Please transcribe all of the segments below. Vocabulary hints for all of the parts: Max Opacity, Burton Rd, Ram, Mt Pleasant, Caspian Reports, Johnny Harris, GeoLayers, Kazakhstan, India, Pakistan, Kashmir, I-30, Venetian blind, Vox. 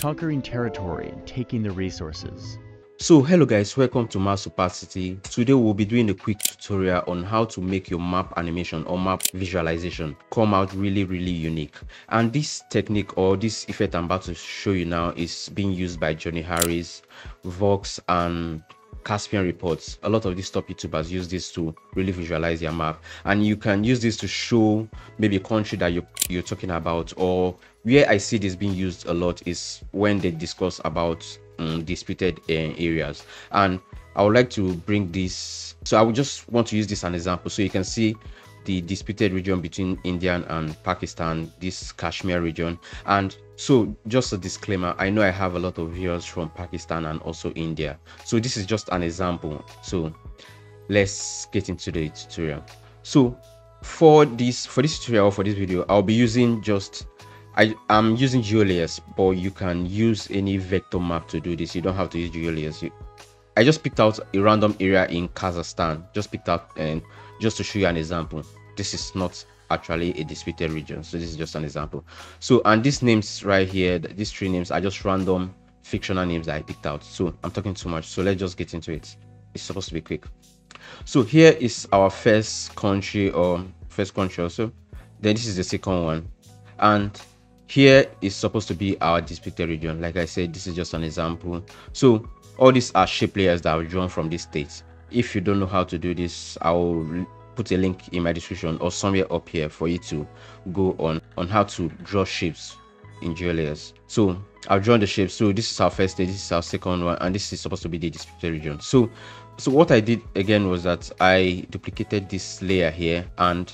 conquering territory and taking the resources. So hello guys, welcome to Max Opacity. Today we'll be doing a quick tutorial on how to make your map animation or map visualization come out really unique. And this technique or this effect I'm about to show you now is being used by Johnny Harris, Vox and Caspian Reports. A lot of these top YouTubers use this to really visualize their map, and you can use this to show maybe a country that you're talking about. Or where I see this being used a lot is when they discuss about disputed areas, and I would like to bring this. So I would just want to use this as an example, so you can see the disputed region between India and Pakistan, this Kashmir region. And so just a disclaimer, I know I have a lot of viewers from Pakistan and also India, so this is just an example. So let's get into the tutorial. So for this tutorial, for this video, I'll be using I'm using GeoLayers, but you can use any vector map to do this. You don't have to use GeoLayers. I just picked out a random area in Kazakhstan, just picked up, and just to show you an example. This is not actually a disputed region, so this is just an example. So, and these names right here, these three names are just random fictional names that I picked out. So I'm talking too much, so let's just get into it. It's supposed to be quick. So here is our first country, or first country also. Then this is the second one, and here is supposed to be our disputed region. Like I said, this is just an example. So all these are shape layers that are drawn from these states. If you don't know how to do this, I'll put a link in my description or somewhere up here for you to go on how to draw shapes in GeoLayers. So I've drawn the shapes. So this is our first state, this is our second one, and this is supposed to be the disputed region. So what I did again was that I duplicated this layer here, and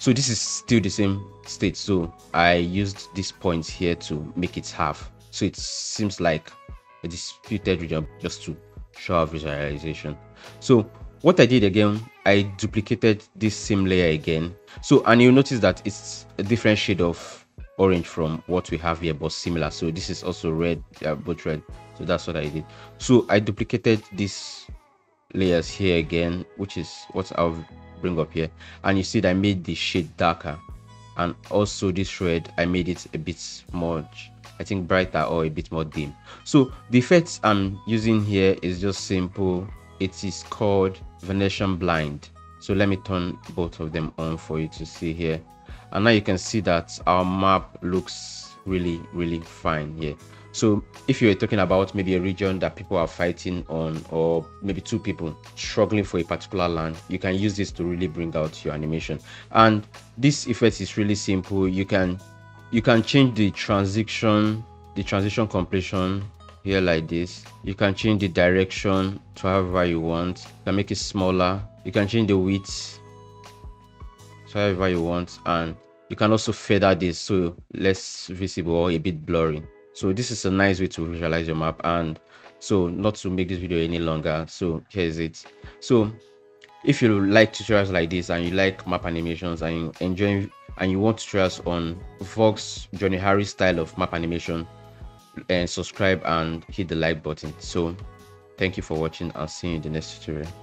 so this is still the same state, so I used this point here to make it half, so it seems like a disputed region, just to show our visualization. So what I did again, I duplicated this same layer again. So, and you'll notice that it's a different shade of orange from what we have here, but similar. So this is also red, they are both red, so that's what I did. So I duplicated these layers here again, which is what I've bring up here, and you see that I made the shade darker, and also this red I made it a bit more, I think, brighter or a bit more dim. So the effects I'm using here is just simple. It is called Venetian blind. So let me turn both of them on for you to see here, and now you can see that our map looks really fine here. So if you're talking about maybe a region that people are fighting on, or maybe two people struggling for a particular land, you can use this to really bring out your animation. And this effect is really simple. You can change the transition completion here like this. You can change the direction to however you want. You can make it smaller. You can change the width to however you want, and you can also feather this so less visible or a bit blurry. So this is a nice way to visualize your map. And so, not to make this video any longer, so here's it. So if you like tutorials like this, and you like map animations, and you enjoy, and you want tutorials on Vox, Johnny Harris style of map animation, and subscribe and hit the like button. So thank you for watching. I'll see you in the next tutorial.